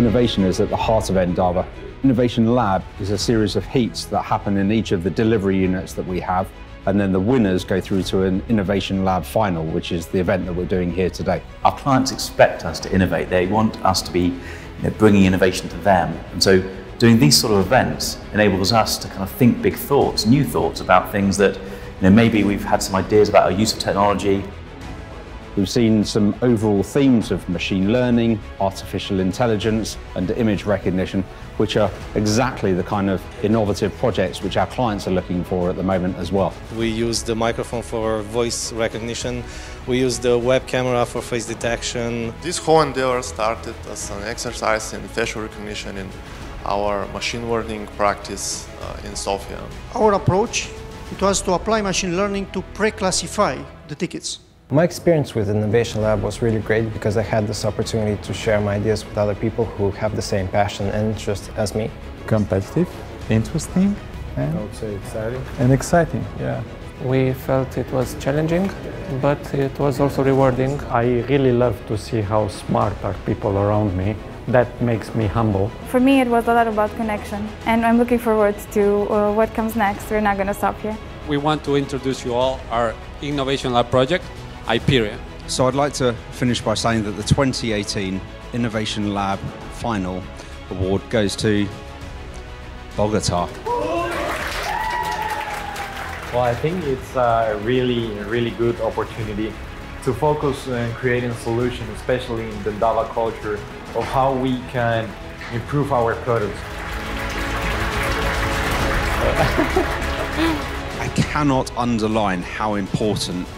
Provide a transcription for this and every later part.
Innovation is at the heart of Endava. Innovation Lab is a series of heats that happen in each of the delivery units that we have, and then the winners go through to an Innovation Lab final, which is the event that we're doing here today. Our clients expect us to innovate. They want us to be bringing innovation to them, and so doing these sort of events enables us to kind of think big thoughts, new thoughts about things that maybe we've had some ideas about our use of technology. We've seen some overall themes of machine learning, artificial intelligence and image recognition, which are exactly the kind of innovative projects which our clients are looking for at the moment as well. We use the microphone for voice recognition. We use the web camera for face detection. This whole endeavor started as an exercise in facial recognition in our machine learning practice in Sofia. Our approach, it was to apply machine learning to pre-classify the tickets. My experience with Innovation Lab was really great because I had this opportunity to share my ideas with other people who have the same passion and interest as me. Competitive, interesting, and I would say exciting. And exciting, yeah. We felt it was challenging, but it was also rewarding. I really love to see how smart are people around me. That makes me humble. For me, it was a lot about connection, and I'm looking forward to what comes next. We're not going to stop here. We want to introduce you all our Innovation Lab project, Hyperion. So I'd like to finish by saying that the 2018 Innovation Lab Final Award goes to Bogota. Well, I think it's a really good opportunity to focus on creating solutions, especially in the Endava culture, of how we can improve our products. I cannot underline how important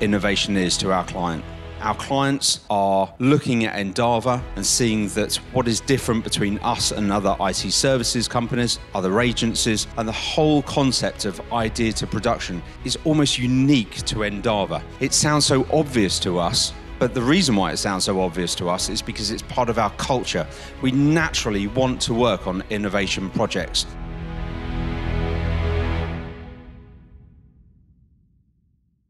innovation is to our client. Our clients are looking at Endava and seeing that what is different between us and other IT services companies, other agencies, and the whole concept of idea to production is almost unique to Endava. It sounds so obvious to us, but the reason why it sounds so obvious to us is because it's part of our culture. We naturally want to work on innovation projects.